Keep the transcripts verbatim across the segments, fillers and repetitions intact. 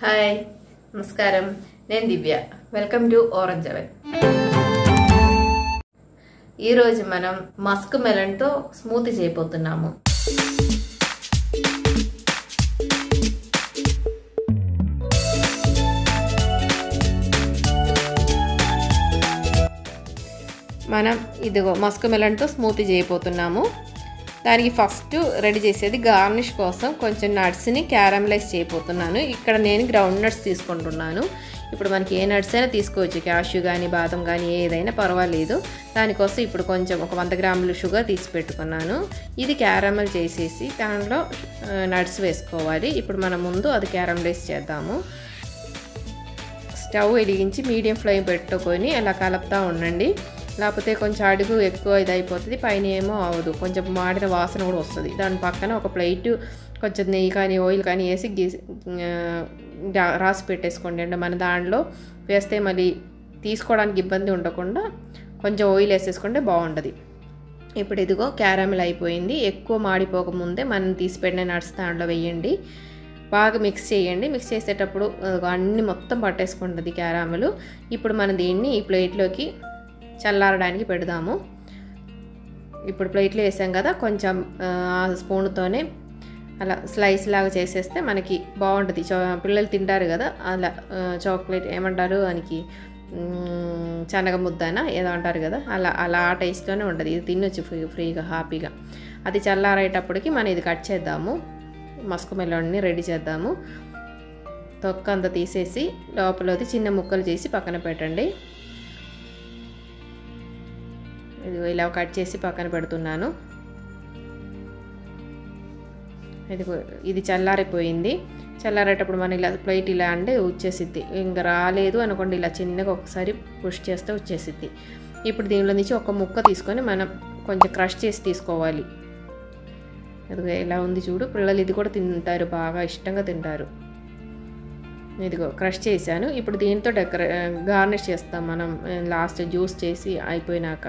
Hi, Namaskaram. Nenu Divya. Welcome to Orange Aven. Ee roju manam musk melon tho smoothie cheyapothunnamu. Manam idigo musk melon tho smoothie cheyapothunnamu. దానికి first ready చేసేది garnish కోసం కొంచెం nuts ని caramelise చేయబోతున్నాను. ఇక్కడ నేను ground nuts తీసుకుంటున్నాను. ఇప్పుడు మనకి ఏ నట్స్ అయినా తీసుకోవచ్చు. క్యాషూ గాని బాదం గాని ఏదైనా పర్వాలేదు. దాని కోసం ఇప్పుడు కొంచెం ఒక వంద గ్రాముల షుగర్ తీసి పెట్టుకున్నాను. ఇది క్యారమల్ చేసేసి దానిలో నట్స్ వేసుకోవాలి. ఇప్పుడు మనం ముందు అది క్యారమలైజ్ చేద్దాము. స్టవ్ వెలిగించి మీడియం ఫ్లేమ్ పెట్టుకొని అలా కలుపుతా ఉండండి. లేకపోతే కొంచెం అడుగు ఎక్కువ ఇది అయిపోతుంది, పైన ఏమో అవదు, కొంచెం మాడిన వాసన కూడా వస్తుంది. దాని పక్కన ఒక ప్లేట్ కొంచెం నెయ్యి కానీ ఆయిల్ కానీ వేసి గీసి రాసి పెట్టేసుకోండి. అంటే మన దాంట్లో వేస్తే మళ్ళీ తీసుకోవడానికి ఇబ్బంది ఉండకుండా కొంచెం ఆయిల్ వేసేసుకుంటే బాగుంటుంది. ఇప్పుడు ఇదిగో క్యారమెల్ అయిపోయింది. ఎక్కువ మాడిపోకముందే మనం తీసి పెట్టిన నట్స్ దాంట్లో వేయండి. బాగా మిక్స్ చేయండి. మిక్స్ చేసేటప్పుడు అన్నీ మొత్తం పట్టేసుకుంటుంది క్యారమెల్. ఇప్పుడు మనం దీన్ని ఈ ప్లేట్లోకి చల్లారడానికి పెడదాము. ఇప్పుడు ప్లేట్లో వేసాం కదా, కొంచెం ఆ స్పూన్తోనే అలా స్లైస్ లాగా చేసేస్తే మనకి బాగుంటుంది. చో పిల్లలు తింటారు కదా, అలా చాక్లెట్ ఏమంటారు మనకి, శనగ ముద్దనా ఏదో అంటారు కదా, అలా అలా ఆ టేస్ట్లోనే ఉంటుంది. ఇది తినొచ్చు ఫ్రీ ఫ్రీగా హ్యాపీగా. అది చల్లారేటప్పటికి మనం ఇది కట్ చేద్దాము. మస్క్ మెలోన్ని రెడీ చేద్దాము. తొక్క అంతా తీసేసి లోపలది చిన్న ముక్కలు చేసి పక్కన పెట్టండి. ఇది ఇలా కట్ చేసి పక్కన పెడుతున్నాను. ఇది ఇది చల్లారిపోయింది. చల్లారేటప్పుడు మనం ఇలా ప్లేట్ ఇలా అంటే వచ్చేసిద్ది. ఇంకా రాలేదు అనుకోండి, ఇలా చిన్నగా ఒకసారి పుష్ చేస్తే వచ్చేసిద్ది. ఇప్పుడు దీనిలో నుంచి ఒక ముక్క తీసుకొని మనం కొంచెం క్రష్ చేసి తీసుకోవాలి. అదిగో ఇలా ఉంది చూడు. పిల్లలు ఇది కూడా తింటారు, బాగా ఇష్టంగా తింటారు. ఇదిగో క్రష్ చేశాను. ఇప్పుడు దీంతో డెకరే గార్నిష్ చేస్తాం మనం లాస్ట్ జ్యూస్ చేసి అయిపోయినాక.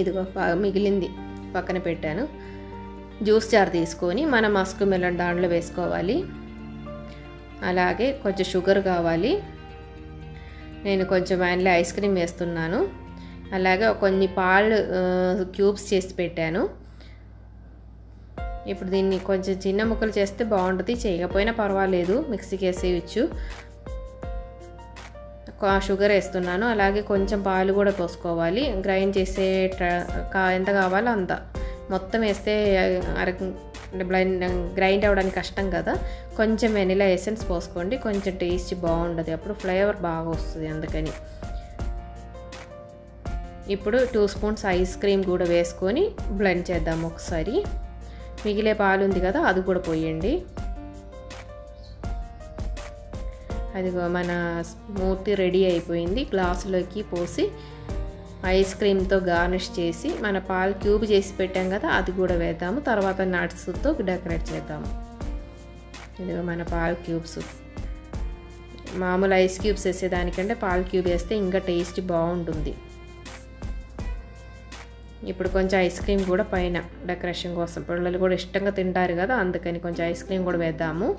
ఇదిగో మిగిలింది పక్కన పెట్టాను. జ్యూస్ జార్ తీసుకొని మనం మస్క్ మెలన్ దాంట్లో వేసుకోవాలి. అలాగే కొంచెం షుగర్ కావాలి. నేను కొంచెం వ్యానిలా ఐస్ క్రీమ్ వేస్తున్నాను. అలాగే కొన్ని పాలు క్యూబ్స్ చేసి పెట్టాను. ఇప్పుడు దీన్ని కొంచెం చిన్న ముక్కలు చేస్తే బాగుంటుంది. చేయకపోయినా పర్వాలేదు, మిక్సీకి వేసేయచ్చు. షుగర్ వేస్తున్నాను. అలాగే కొంచెం పాలు కూడా పోసుకోవాలి. గ్రైండ్ చేసే ఎంత కావాలో అంత. మొత్తం వేస్తే అర గ్రైండ్ అవ్వడానికి కష్టం కదా. కొంచెం వెనిలా ఎసెన్స్ పోసుకోండి, కొంచెం టేస్ట్ బాగుంటుంది. అప్పుడు ఫ్లేవర్ బాగా వస్తుంది అందుకని. ఇప్పుడు టూ స్పూన్స్ ఐస్ క్రీమ్ కూడా వేసుకొని బ్లెండ్ చేద్దాము ఒకసారి. మిగిలే పాలు ఉంది కదా, అది కూడా పోయండి. అదిగో మన స్మూతీ రెడీ అయిపోయింది. గ్లాసులోకి పోసి ఐస్ క్రీమ్తో గార్నిష్ చేసి మన పాలు క్యూబ్ చేసి పెట్టాం కదా, అది కూడా వేద్దాము. తర్వాత నట్స్తో డెకరేట్ చేద్దాము. ఇదిగో మన పాలు క్యూబ్స్. మామూలు ఐస్ క్యూబ్స్ వేసేదానికంటే పాలు క్యూబ్ వేస్తే ఇంకా టేస్ట్ బాగుంటుంది. ఇప్పుడు కొంచెం ఐస్ క్రీమ్ కూడా పైన డెకరేషన్ కోసం, పిల్లలు కూడా ఇష్టంగా తింటారు కదా అందుకని కొంచెం ఐస్ క్రీమ్ కూడా వేద్దాము.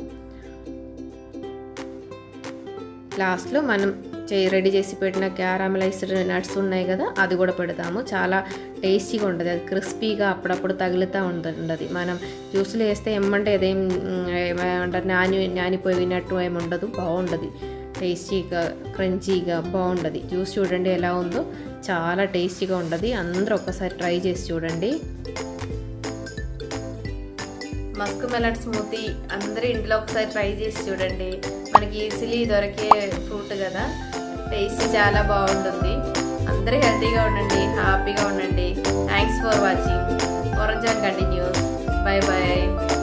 లాస్ట్లో మనం చే రెడీ చేసి పెట్టిన క్యారమలైజ్డ్ నట్స్ ఉన్నాయి కదా, అది కూడా పెడతాము. చాలా టేస్టీగా ఉంటుంది. అది క్రిస్పీగా అప్పుడప్పుడు తగులుతూ ఉంటుంది. మనం జ్యూస్లు వేస్తే ఏమంటే అదేం ఏమంటారు నాని నానిపోయినట్టు ఏమి ఉండదు, బాగుంటుంది. టేస్టీగా క్రంచీగా బాగుంటుంది. జ్యూస్ చూడండి ఎలా ఉందో, చాలా టేస్టీగా ఉంటుంది. అందరూ ఒక్కసారి ట్రై చేసి చూడండి. మస్క్ మెలన్ స్మూతీ అందరూ ఇంట్లో ఒకసారి ట్రై చేసి చూడండి. మనకి ఈజీలీ దొరికే ఫ్రూట్ కదా, టేస్ట్ చాలా బాగుంటుంది. అందరూ హెల్తీగా ఉండండి, హ్యాపీగా ఉండండి. Thanks for watching. Orange Aven continuous. Bye bye.